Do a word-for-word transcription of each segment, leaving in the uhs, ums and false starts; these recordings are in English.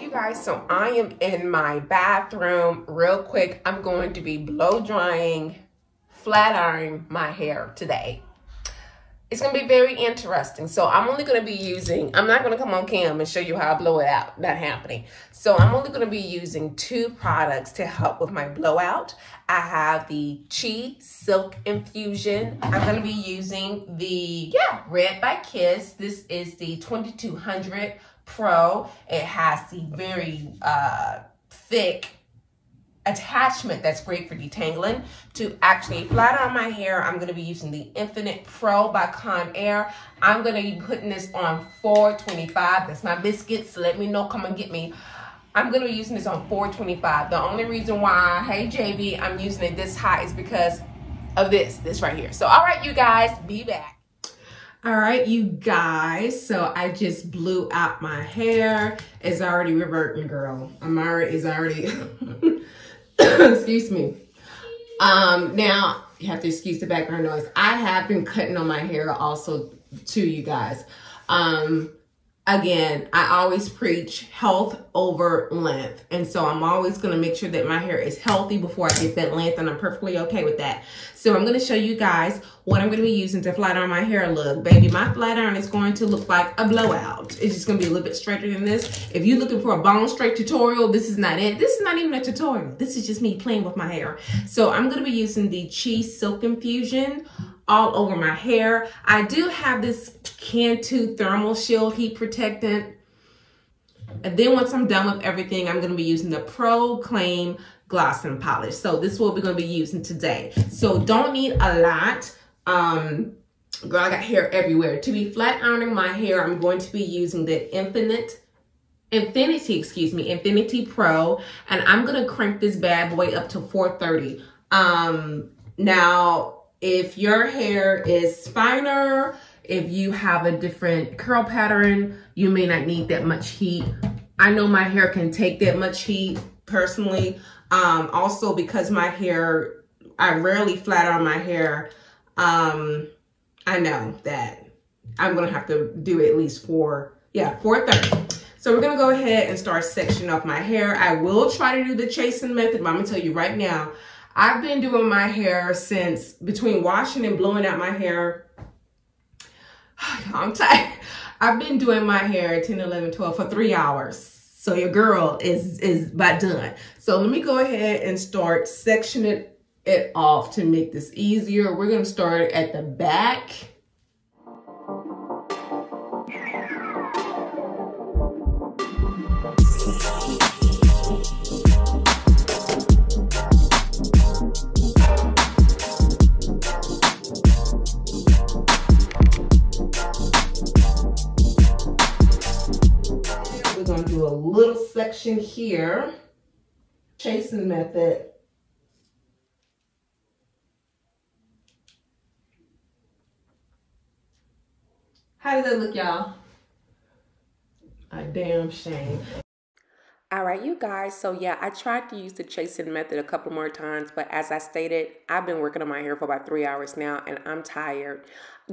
you guys, so I am in my bathroom real quick. I'm going to be blow drying, flat ironing my hair today. It's going to be very interesting. So I'm only going to be using, I'm not going to come on cam and show you how I blow it out. Not happening. So I'm only going to be using two products to help with my blowout. I have the Chi Silk Infusion. I'm going to be using the, yeah, Red by Kiss. This is the twenty-two hundred Pro. It has the very uh, thick attachment that's great for detangling. To actually flat iron my hair, I'm going to be using the Infiniti Pro by Conair. I'm going to be putting this on four twenty-five. That's my biscuit, so let me know, come and get me. I'm going to be using this on four twenty-five. The only reason why, hey J B, I'm using it this hot is because of this this right here. So all right, you guys, be back. All right, you guys, so I just blew out my hair. It's already reverting, girl. Amara is already excuse me. Um, now, you have to excuse the background noise. I have been cutting on my hair also too, you guys. Um, again, I always preach health over length. And so I'm always going to make sure that my hair is healthy before I get that length, and I'm perfectly okay with that. So I'm going to show you guys what I'm going to be using to flat iron my hair look. Baby, my flat iron is going to look like a blowout. It's just going to be a little bit straighter than this. If you're looking for a bone straight tutorial, this is not it. This is not even a tutorial. This is just me playing with my hair. So I'm going to be using the Chi Silk Infusion all over my hair. I do have this Cantu Thermal Shield heat protectant. And then once I'm done with everything, I'm going to be using the Proclaim Gloss and Polish. So this is what we're going to be using today. So don't need a lot. Um, girl, I got hair everywhere. To be flat ironing my hair, I'm going to be using the Infinite, Infiniti, excuse me, Infiniti Pro. And I'm going to crank this bad boy up to four thirty. Um, now, if your hair is finer, if you have a different curl pattern, you may not need that much heat. I know my hair can take that much heat personally. Um, also because my hair, I rarely flat iron my hair. Um, I know that I'm gonna have to do at least four, yeah, four thirty. So we're gonna go ahead and start sectioning off my hair. I will try to do the chasing method, but I'm gonna tell you right now, I've been doing my hair since, between washing and blowing out my hair, I'm tired. I've been doing my hair ten, eleven, twelve for three hours. So your girl is, is about done. So let me go ahead and start sectioning it off to make this easier. We're going to start at the back. Section here, chasing method. How does that look, y'all? A damn shame. All right, you guys, so yeah, I tried to use the chasing method a couple more times, but as I stated, I've been working on my hair for about three hours now, and I'm tired.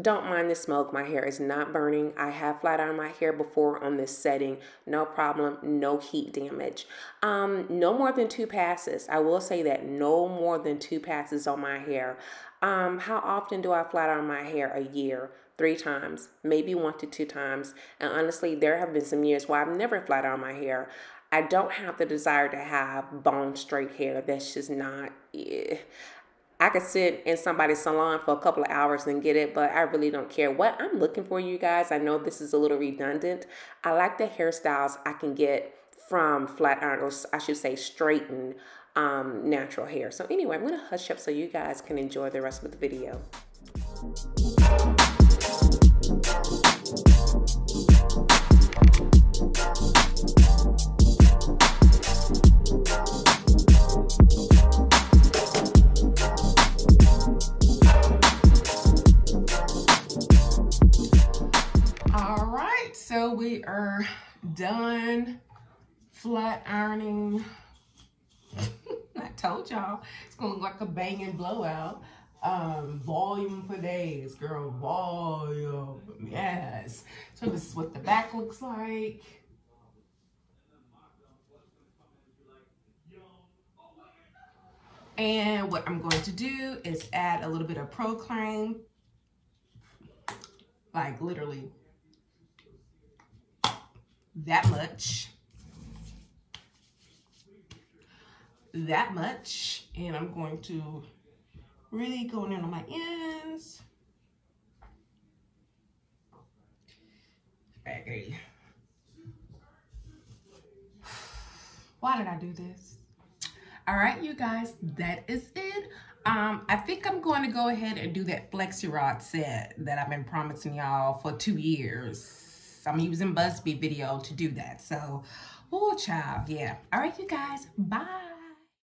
Don't mind the smoke. My hair is not burning. I have flat ironed my hair before on this setting. No problem. No heat damage. Um, no more than two passes. I will say that no more than two passes on my hair. Um, how often do I flat iron my hair? A year. Three times. Maybe one to two times. And honestly, there have been some years where I've never flat ironed my hair. I don't have the desire to have bone straight hair. That's just not it. I could sit in somebody's salon for a couple of hours and get it, but I really don't care. What I'm looking for, you guys, I know this is a little redundant. I like the hairstyles I can get from flat iron, or I should say straightened um, natural hair. So anyway, I'm going to hush up so you guys can enjoy the rest of the video. So we are done flat ironing. I told y'all it's gonna look like a banging blowout. Um, volume for days, girl, volume, yes. So this is what the back looks like. And what I'm going to do is add a little bit of Proclaim, like literally that much, that much. And I'm going to really go in on my ends. Okay. Why did I do this? All right, you guys, that is it. Um, I think I'm going to go ahead and do that flexi-rod set that I've been promising y'all for two years. I'm using Busby video to do that. So, oh, child, yeah. All right, you guys, bye.